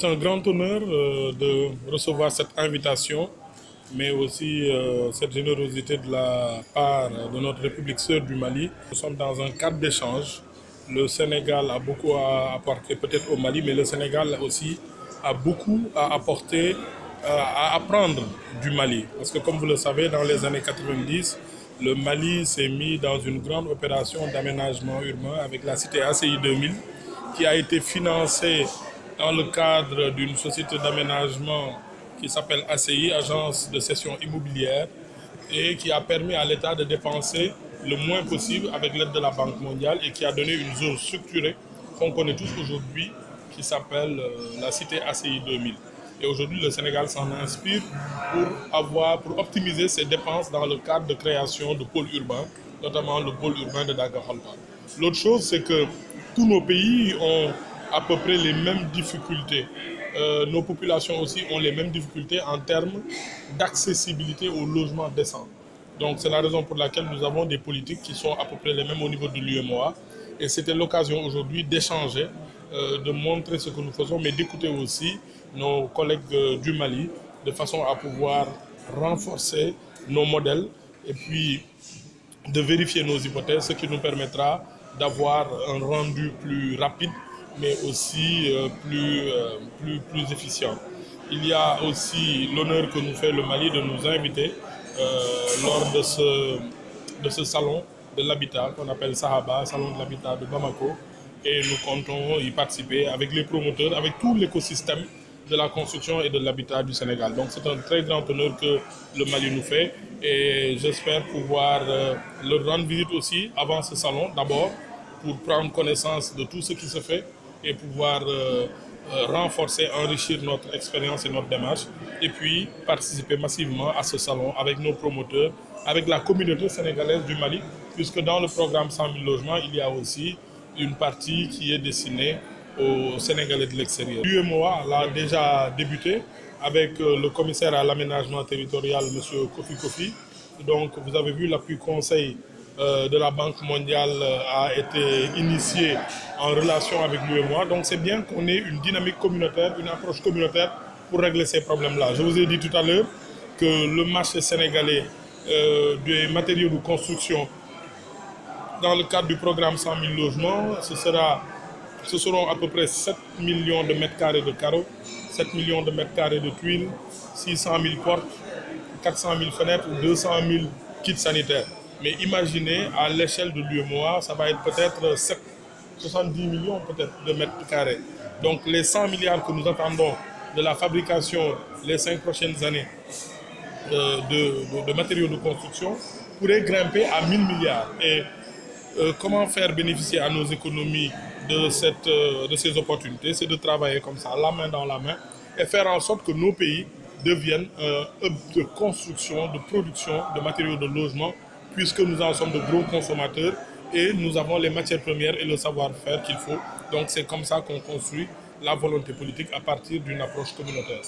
C'est un grand honneur de recevoir cette invitation, mais aussi cette générosité de la part de notre République sœur du Mali. Nous sommes dans un cadre d'échange. Le Sénégal a beaucoup à apporter peut-être au Mali, mais le Sénégal aussi a beaucoup à apporter, à apprendre du Mali. Parce que comme vous le savez, dans les années 90, le Mali s'est mis dans une grande opération d'aménagement urbain avec la cité ACI 2000, qui a été financée dans le cadre d'une société d'aménagement qui s'appelle ACI, Agence de cession immobilière, et qui a permis à l'État de dépenser le moins possible avec l'aide de la Banque mondiale et qui a donné une zone structurée qu'on connaît tous aujourd'hui qui s'appelle la cité ACI 2000. Et aujourd'hui, le Sénégal s'en inspire pour optimiser ses dépenses dans le cadre de création de pôles urbains, notamment le pôle urbain de Dagakhalpa. L'autre chose, c'est que tous nos pays ont à peu près les mêmes difficultés. Nos populations aussi ont les mêmes difficultés en termes d'accessibilité au logement décent. Donc c'est la raison pour laquelle nous avons des politiques qui sont à peu près les mêmes au niveau de l'UEMOA. Et c'était l'occasion aujourd'hui d'échanger, de montrer ce que nous faisons, mais d'écouter aussi nos collègues du Mali de façon à pouvoir renforcer nos modèles et puis de vérifier nos hypothèses, ce qui nous permettra d'avoir un rendu plus rapide, mais aussi plus efficient. Il y a aussi l'honneur que nous fait le Mali de nous inviter lors de ce salon de l'habitat qu'on appelle Sahaba, salon de l'habitat de Bamako, et nous comptons y participer avec les promoteurs, avec tout l'écosystème de la construction et de l'habitat du Sénégal. Donc c'est un très grand honneur que le Mali nous fait et j'espère pouvoir leur rendre visite aussi avant ce salon d'abord pour prendre connaissance de tout ce qui se fait et pouvoir renforcer, enrichir notre expérience et notre démarche et puis participer massivement à ce salon avec nos promoteurs, avec la communauté sénégalaise du Mali, puisque dans le programme 100 000 logements, il y a aussi une partie qui est destinée aux Sénégalais de l'extérieur. L'UEMOA l'a déjà débuté avec le commissaire à l'aménagement territorial, M. Kofi Kofi. Donc vous avez vu, l'appui conseil de la Banque mondiale a été initié en relation avec l'UEMOA. Donc c'est bien qu'on ait une dynamique communautaire, une approche communautaire pour régler ces problèmes-là. Je vous ai dit tout à l'heure que le marché sénégalais des matériaux de construction dans le cadre du programme 100 000 logements, ce seront à peu près 7 millions de mètres carrés de carreaux, 7 millions de mètres carrés de tuiles, 600 000 portes, 400 000 fenêtres ou 200 000 kits sanitaires. Mais imaginez, à l'échelle de l'UEMOA, ça va être peut-être 70 millions peut-être de mètres carrés. Donc les 100 milliards que nous attendons de la fabrication les 5 prochaines années de matériaux de construction pourraient grimper à 1000 milliards. Et comment faire bénéficier à nos économies de ces opportunités, c'est de travailler comme ça, la main dans la main, et faire en sorte que nos pays deviennent un hub de construction, de production de matériaux de logement, puisque nous en sommes de gros consommateurs et nous avons les matières premières et le savoir-faire qu'il faut. Donc c'est comme ça qu'on construit la volonté politique à partir d'une approche communautaire.